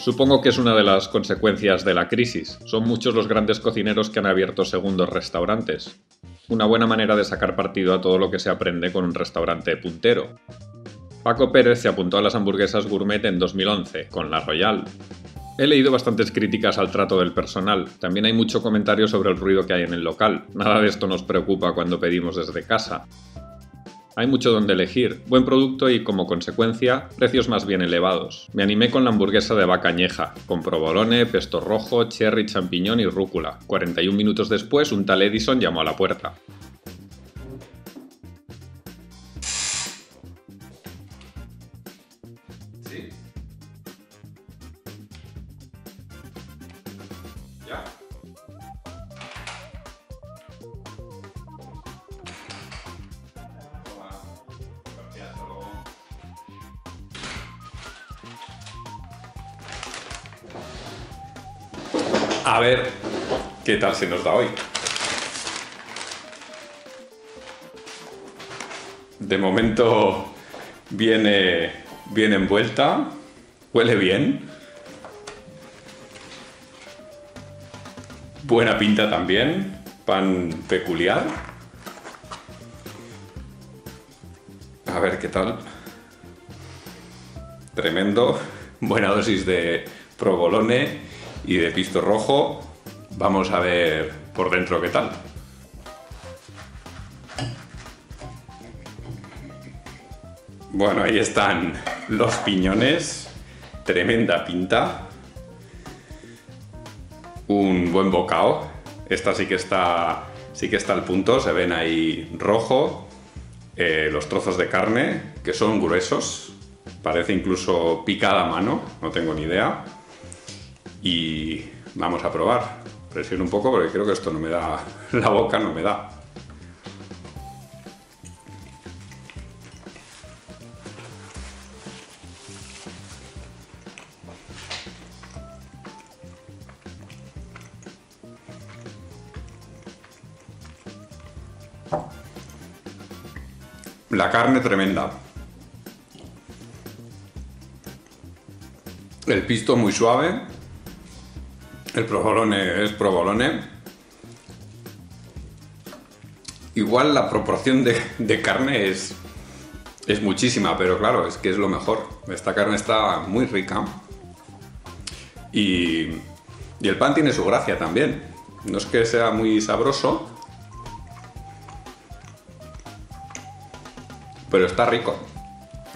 Supongo que es una de las consecuencias de la crisis. Son muchos los grandes cocineros que han abierto segundos restaurantes. Una buena manera de sacar partido a todo lo que se aprende con un restaurante puntero. Paco Pérez se apuntó a las hamburguesas gourmet en 2011, con La Royale. He leído bastantes críticas al trato del personal. También hay mucho comentario sobre el ruido que hay en el local. Nada de esto nos preocupa cuando pedimos desde casa. Hay mucho donde elegir, buen producto y, como consecuencia, precios más bien elevados. Me animé con la hamburguesa de vaca añeja, con provolone, pesto rojo, cherry, champiñón y rúcula. 41 minutos después, un tal Edison llamó a la puerta. ¿Sí? ¿Ya? A ver qué tal se nos da hoy. De momento viene bien envuelta, huele bien. Buena pinta también, pan peculiar. A ver qué tal. Tremendo, buena dosis de provolone y de pisto rojo. Vamos a ver por dentro qué tal. Bueno, ahí están los piñones, tremenda pinta, un buen bocado. Esta sí que está al punto, se ven ahí rojo, los trozos de carne, que son gruesos, parece incluso picada a mano, no tengo ni idea. Y vamos a probar. Presiono un poco porque creo que esto no me da, la boca no me da. La carne tremenda. El pisto muy suave. El provolone es provolone. Igual la proporción de carne es muchísima, pero claro, es que es lo mejor. Esta carne está muy rica. Y el pan tiene su gracia también. No es que sea muy sabroso, pero está rico.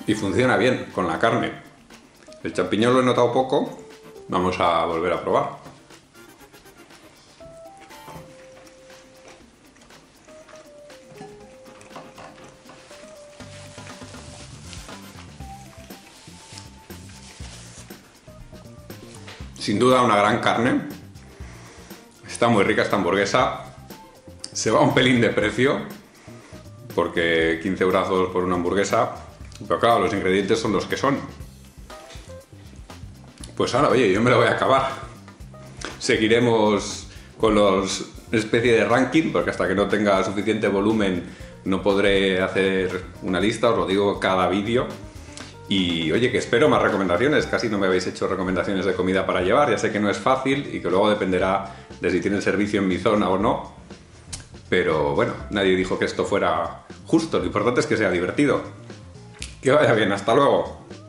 Y funciona bien con la carne. El champiñón lo he notado poco. Vamos a volver a probar. Sin duda una gran carne, está muy rica esta hamburguesa, se va un pelín de precio, porque 15 euros por una hamburguesa, pero claro, los ingredientes son los que son. Pues ahora, oye, yo me la voy a acabar. Seguiremos con los especie de ranking, porque hasta que no tenga suficiente volumen no podré hacer una lista, os lo digo cada vídeo. Y oye, que espero más recomendaciones, casi no me habéis hecho recomendaciones de comida para llevar, ya sé que no es fácil y que luego dependerá de si tienen servicio en mi zona o no, pero bueno, nadie dijo que esto fuera justo, lo importante es que sea divertido. Que vaya bien, hasta luego.